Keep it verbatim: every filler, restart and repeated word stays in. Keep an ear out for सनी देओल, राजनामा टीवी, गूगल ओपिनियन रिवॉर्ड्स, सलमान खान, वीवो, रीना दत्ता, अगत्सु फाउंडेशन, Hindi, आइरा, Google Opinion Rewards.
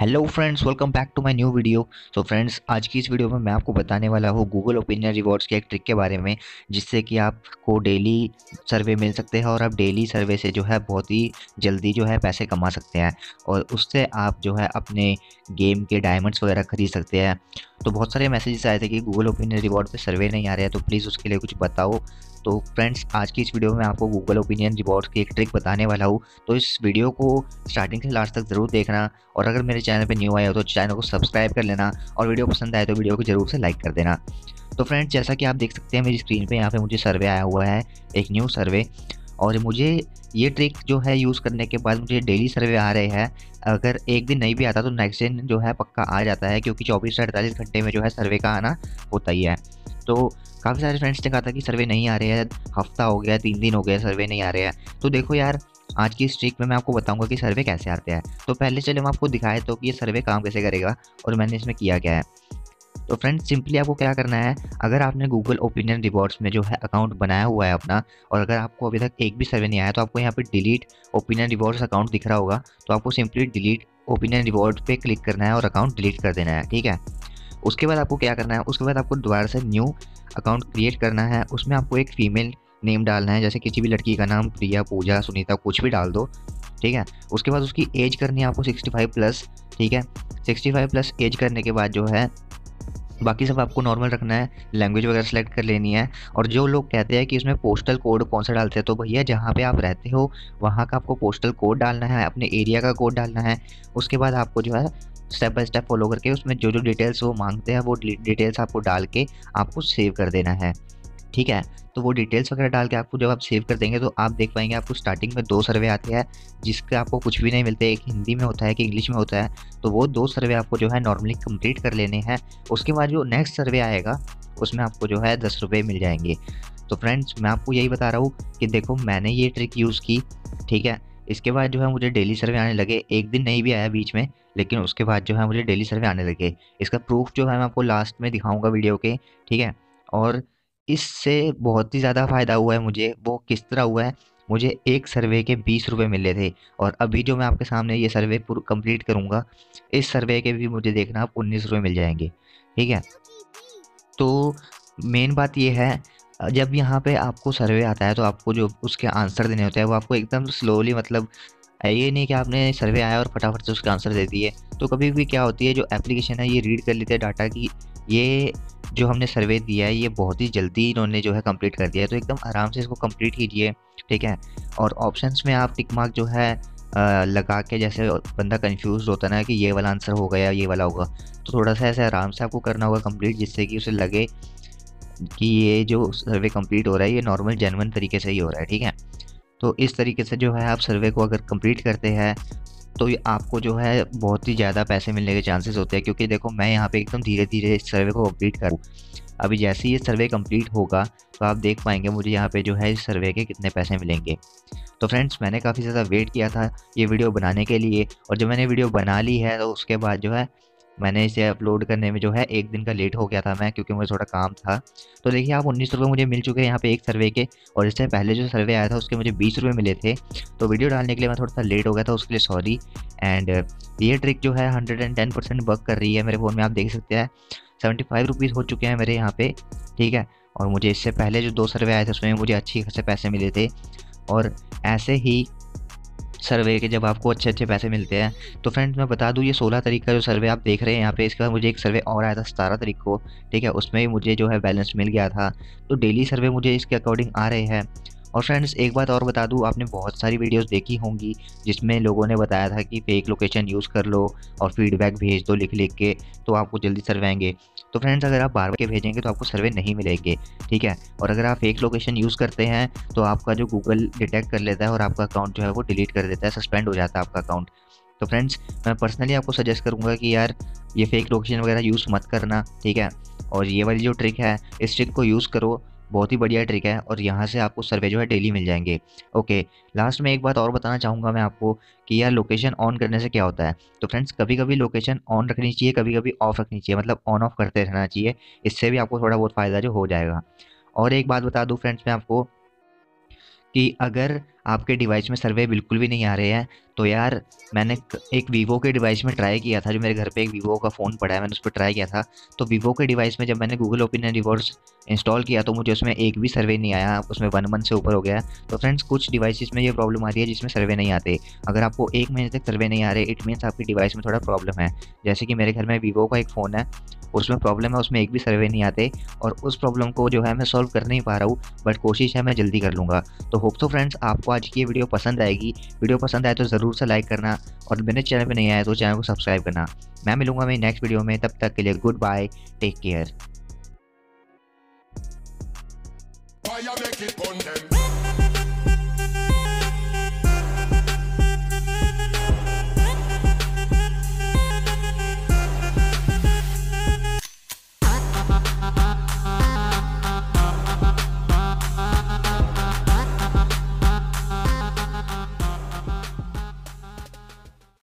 Hello friends, welcome back to my new video. So friends, आज की इस video में मैं आपको बताने वाला हूँ गूगल ओपिनियन रिवॉर्ड्स के एक ट्रिक के बारे में, जिससे कि आपको डेली सर्वे मिल सकते हैं और आप डेली सर्वे से जो है बहुत ही जल्दी जो है पैसे कमा सकते हैं और उससे आप जो है अपने गेम के डायमंड्स वगैरह खरीद सकते हैं। तो बहुत सारे मैसेजेस आए थे कि गूगल ओपिनियन रिवॉर्ड पे सर्वे नहीं आ रहे हैं, तो प्लीज़ उसके लिए कुछ बताओ। तो फ्रेंड्स, आज की इस वीडियो में आपको गूगल ओपिनियन रिवॉर्ड्स की एक ट्रिक बताने वाला हूँ, तो इस वीडियो को स्टार्टिंग से लास्ट तक ज़रूर देखना। और अगर मेरे चैनल पे न्यू आए हो तो चैनल को सब्सक्राइब कर लेना और वीडियो पसंद आए तो वीडियो को ज़रूर से लाइक कर देना। तो फ्रेंड्स, जैसा कि आप देख सकते हैं मेरी स्क्रीन पर, यहाँ पर मुझे सर्वे आया हुआ है, एक न्यू सर्वे। और मुझे ये ट्रिक जो है यूज़ करने के बाद मुझे डेली सर्वे आ रहे हैं। अगर एक दिन नहीं भी आता तो नेक्स्ट दिन जो है पक्का आ जाता है, क्योंकि चौबीस से अड़तालीस घंटे में जो है सर्वे का आना होता ही है। तो काफ़ी सारे फ्रेंड्स ने कहा था कि सर्वे नहीं आ रहे हैं, हफ्ता हो गया, तीन दिन हो गया, सर्वे नहीं आ रहे हैं। तो देखो यार, आज की इस ट्रिक में मैं आपको बताऊंगा कि सर्वे कैसे आते हैं। तो पहले चले मैं आपको दिखाए तो कि ये सर्वे काम कैसे करेगा और मैंने इसमें किया क्या है। तो फ्रेंड्स, सिंपली आपको क्या करना है, अगर आपने गूगल ओपिनियन रिवॉर्ड्स में जो है अकाउंट बनाया हुआ है अपना, और अगर आपको अभी तक एक भी सर्वे नहीं आया तो आपको यहाँ पे डिलीट ओपिनियन रिवॉर्ड्स अकाउंट दिख रहा होगा, तो आपको सिंपली डिलीट ओपिनियन रिवॉर्ड पे क्लिक करना है और अकाउंट डिलीट कर देना है। ठीक है, उसके बाद आपको क्या करना है, उसके बाद आपको दोबारा से न्यू अकाउंट क्रिएट करना है। उसमें आपको एक फ़ीमेल नेम डालना है, जैसे किसी भी लड़की का नाम प्रिया, पूजा, सुनीता, कुछ भी डाल दो। ठीक है, उसके बाद उसकी एज करनी है आपको सिक्सटी फाइव प्लस। ठीक है, सिक्सटी फाइव प्लस एज करने के बाद जो है बाकी सब आपको नॉर्मल रखना है। लैंग्वेज वगैरह सेलेक्ट कर लेनी है। और जो लोग कहते हैं कि इसमें पोस्टल कोड कौन सा डालते हैं, तो भैया जहाँ पे आप रहते हो वहाँ का आपको पोस्टल कोड डालना है, अपने एरिया का कोड डालना है। उसके बाद आपको जो है स्टेप बाय स्टेप फॉलो करके उसमें जो जो डिटेल्स वो मांगते हैं वो डिटेल्स आपको डाल के आपको सेव कर देना है। ठीक है, तो वो डिटेल्स वगैरह डाल के आपको जब आप सेव कर देंगे तो आप देख पाएंगे आपको स्टार्टिंग में दो सर्वे आते हैं, जिसके आपको कुछ भी नहीं मिलते। एक हिंदी में होता है कि इंग्लिश में होता है, तो वो दो सर्वे आपको जो है नॉर्मली कंप्लीट कर लेने हैं। उसके बाद जो नेक्स्ट सर्वे आएगा उसमें आपको जो है दस रुपये मिल जाएंगे। तो फ्रेंड्स, मैं आपको यही बता रहा हूँ कि देखो मैंने ये ट्रिक यूज़ की। ठीक है, इसके बाद जो है मुझे डेली सर्वे आने लगे, एक दिन नहीं भी आया बीच में, लेकिन उसके बाद जो है मुझे डेली सर्वे आने लगे। इसका प्रूफ जो है मैं आपको लास्ट में दिखाऊँगा वीडियो के। ठीक है, और इससे बहुत ही ज़्यादा फ़ायदा हुआ है मुझे। वो किस तरह हुआ है, मुझे एक सर्वे के बीस रुपये मिले थे और अभी जो मैं आपके सामने ये सर्वे पूरा कंप्लीट करूँगा, इस सर्वे के भी मुझे देखना आप उन्नीस रुपये मिल जाएंगे। ठीक है, तो मेन बात ये है, जब यहाँ पे आपको सर्वे आता है तो आपको जो उसके आंसर देने होते हैं वो आपको एकदम स्लोली, मतलब ये नहीं कि आपने सर्वे आया और फटाफट से उसका आंसर दे दिए। तो कभी भी क्या होती है, जो एप्लीकेशन है ये रीड कर लेते हैं डाटा की, ये जो हमने सर्वे दिया है ये बहुत ही जल्दी इन्होंने जो है कंप्लीट कर दिया है, तो एकदम आराम से इसको कंप्लीट कीजिए। ठीक है, और ऑप्शंस में आप टिक मार्क जो है आ, लगा के, जैसे बंदा कंफ्यूज होता है ना कि ये वाला आंसर होगा या ये वाला होगा, तो थोड़ा सा ऐसे आराम से आपको करना होगा कंप्लीट, जिससे कि उसे लगे कि ये जो सर्वे कंप्लीट हो रहा है ये नॉर्मल जेन्युइन तरीके से ही हो रहा है। ठीक है, तो इस तरीके से जो है आप सर्वे को अगर कंप्लीट करते हैं तो ये आपको जो है बहुत ही ज़्यादा पैसे मिलने के चांसेस होते हैं। क्योंकि देखो मैं यहाँ पे एकदम धीरे धीरे इस सर्वे को कंप्लीट करूँ। अभी जैसे ही ये सर्वे कंप्लीट होगा तो आप देख पाएंगे मुझे यहाँ पे जो है इस सर्वे के कितने पैसे मिलेंगे। तो फ्रेंड्स, मैंने काफ़ी ज़्यादा वेट किया था ये वीडियो बनाने के लिए, और जब मैंने वीडियो बना ली है तो उसके बाद जो है मैंने इसे अपलोड करने में जो है एक दिन का लेट हो गया था मैं, क्योंकि मुझे थोड़ा काम था। तो देखिए आप उन्नीस रुपये मुझे मिल चुके हैं यहाँ पे एक सर्वे के, और इससे पहले जो सर्वे आया था उसके मुझे बीस रुपये मिले थे। तो वीडियो डालने के लिए मैं थोड़ा सा लेट हो गया था, उसके लिए सॉरी। एंड ये ट्रिक जो है hundred and ten percent work कर रही है मेरे फ़ोन में, आप देख सकते हैं सेवेंटी फाइव रुपीज़ हो चुके हैं मेरे यहाँ पे। ठीक है, और मुझे इससे पहले जो दो सर्वे आए थे उसमें मुझे अच्छे खासे पैसे मिले थे। और ऐसे ही सर्वे के जब आपको अच्छे अच्छे पैसे मिलते हैं, तो फ्रेंड्स मैं बता दूं ये सोलह तारीख का जो सर्वे आप देख रहे हैं यहाँ पे, इसके बाद मुझे एक सर्वे और आया था सतारह तारीख को। ठीक है, उसमें भी मुझे जो है बैलेंस मिल गया था। तो डेली सर्वे मुझे इसके अकॉर्डिंग आ रहे हैं। और फ्रेंड्स एक बात और बता दूं, आपने बहुत सारी वीडियोस देखी होंगी जिसमें लोगों ने बताया था कि फेक लोकेशन यूज़ कर लो और फीडबैक भेज दो लिख लिख के, तो आपको जल्दी सर्वे आएंगे। तो फ्रेंड्स, अगर आप बार बार के भेजेंगे तो आपको सर्वे नहीं मिलेंगे। ठीक है, और अगर आप फेक लोकेशन यूज़ करते हैं तो आपका जो गूगल डिटेक्ट कर लेता है और आपका अकाउंट जो है वो डिलीट कर देता है, सस्पेंड हो जाता है आपका अकाउंट। तो फ्रेंड्स, मैं पर्सनली आपको सजेस्ट करूँगा कि यार ये फेक लोकेशन वगैरह यूज़ मत करना। ठीक है, और ये वाली जो ट्रिक है इस ट्रिक को यूज़ करो, बहुत ही बढ़िया ट्रिक है, और यहाँ से आपको सर्वे जो है डेली मिल जाएंगे। ओके, लास्ट में एक बात और बताना चाहूँगा मैं आपको कि यार लोकेशन ऑन करने से क्या होता है। तो फ्रेंड्स, कभी कभी लोकेशन ऑन रखनी चाहिए, कभी कभी ऑफ रखनी चाहिए, मतलब ऑन ऑफ करते रहना चाहिए, इससे भी आपको थोड़ा बहुत फ़ायदा जो हो जाएगा। और एक बात बता दूँ फ्रेंड्स मैं आपको कि अगर आपके डिवाइस में सर्वे बिल्कुल भी नहीं आ रहे हैं तो यार मैंने एक वीवो के डिवाइस में ट्राई किया था, जो मेरे घर पे एक वीवो का फ़ोन पड़ा है, मैंने उस पर ट्राई किया था। तो वीवो के डिवाइस में जब मैंने गूगल ओपिनियन रिवॉर्ड्स इंस्टॉल किया तो मुझे उसमें एक भी सर्वे नहीं आया, उसमें वन मंथ से ऊपर हो गया। तो फ्रेंड्स, कुछ डिवाइसेस में ये प्रॉब्लम आ रही है जिसमें सर्वे नहीं आते। अगर आपको एक महीने तक सर्वे नहीं आ रहे, इट मीन्स आपकी डिवाइस में थोड़ा प्रॉब्लम है। जैसे कि मेरे घर में वीवो का एक फ़ोन है, उसमें प्रॉब्लम है, उसमें एक भी सर्वे नहीं आते और उस प्रॉब्लम को जो है मैं सॉल्व कर नहीं पा रहा हूँ, बट कोशिश है मैं जल्दी कर लूँगा। तो होप तो फ्रेंड्स आपको आज की वीडियो पसंद आएगी। वीडियो पसंद आए तो ज़रूर से लाइक करना और मेरे चैनल पे नहीं आए तो चैनल को सब्सक्राइब करना। मैं मिलूंगा मेरी नेक्स्ट वीडियो में, तब तक के लिए गुड बाय, टेक केयर।